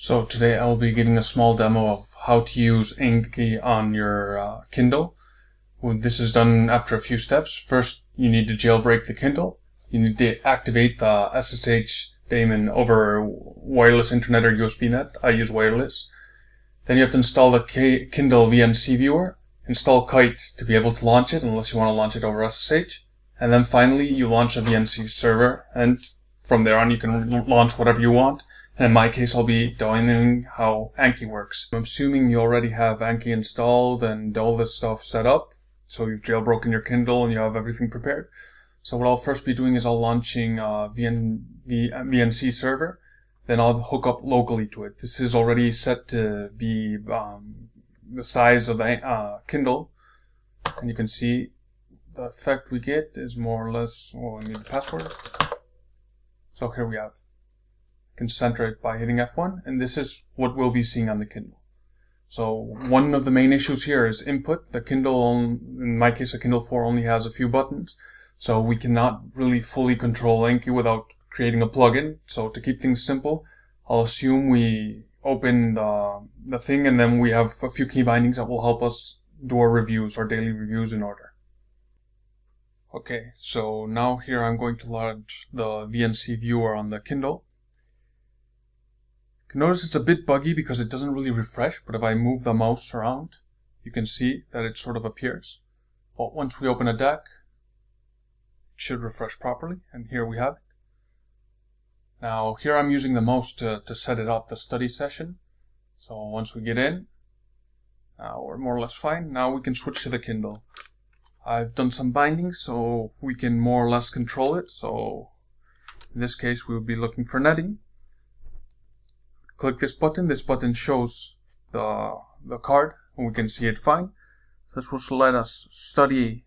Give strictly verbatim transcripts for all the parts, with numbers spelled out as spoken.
So today I'll be giving a small demo of how to use Anki on your uh, Kindle. Well, this is done after a few steps. First, you need to jailbreak the Kindle. You need to activate the S S H daemon over wireless internet or U S B net. I use wireless. Then you have to install the K Kindle V N C viewer. Install Kite to be able to launch it, unless you want to launch it over S S H. And then finally, you launch a V N C server, and from there on you can launch whatever you want. And in my case, I'll be demonstrating how Anki works. I'm assuming you already have Anki installed and all this stuff set up. So you've jailbroken your Kindle and you have everything prepared. So what I'll first be doing is I'll launching a V N C server. Then I'll hook up locally to it. This is already set to be um, the size of the uh, Kindle. And you can see the effect we get is more or less, well, I need the password. So here we have. Can center it by hitting F one, and this is what we'll be seeing on the Kindle. So one of the main issues here is input. The Kindle, in my case a Kindle four, only has a few buttons, so we cannot really fully control Anki without creating a plugin. So to keep things simple, I'll assume we open the, the thing, and then we have a few key bindings that will help us do our reviews, our daily reviews, in order. Okay, so now here I'm going to launch the V N C viewer on the Kindle. You can notice it's a bit buggy because it doesn't really refresh, but if I move the mouse around, you can see that it sort of appears. But once we open a deck, it should refresh properly, and here we have it. Now, here I'm using the mouse to, to set it up, the study session. So once we get in, now we're more or less fine. Now we can switch to the Kindle. I've done some binding, so we can more or less control it. So in this case, we would be looking for netting. Click this button. This button shows the, the card, and we can see it fine. So this will let us study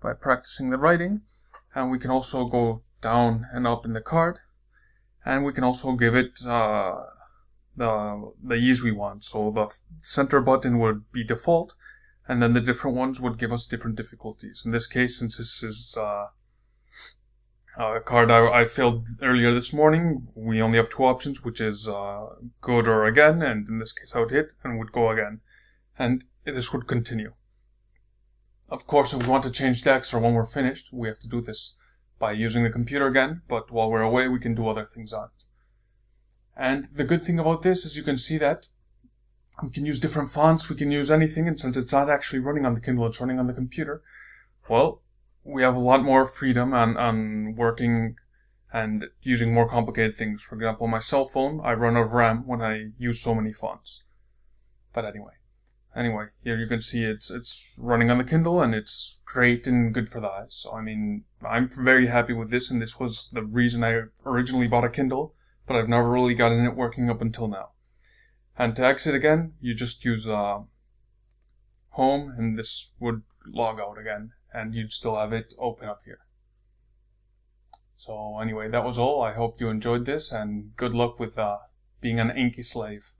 by practicing the writing. And we can also go down and up in the card. And we can also give it uh, the, the ease we want. So the center button would be default, and then the different ones would give us different difficulties. In this case, since this is uh, Uh, a card I, I failed earlier this morning, we only have two options, which is uh, good or again, and in this case I would hit and would go again, and this would continue. Of course, if we want to change decks or when we're finished, we have to do this by using the computer again, but while we're away we can do other things on it. And the good thing about this is you can see that we can use different fonts, we can use anything, and since it's not actually running on the Kindle, it's running on the computer, well, we have a lot more freedom on, on working and using more complicated things. For example, my cell phone, I run out of RAM when I use so many fonts. But anyway, anyway, here you can see it's it's running on the Kindle, and it's great and good for the eyes. So I mean, I'm very happy with this, and this was the reason I originally bought a Kindle, but I've never really gotten it working up until now. And to exit again, you just use uh, home, and this would log out again, and you'd still have it open up here. So anyway, that was all. I hope you enjoyed this, and good luck with uh, being an Anki slave.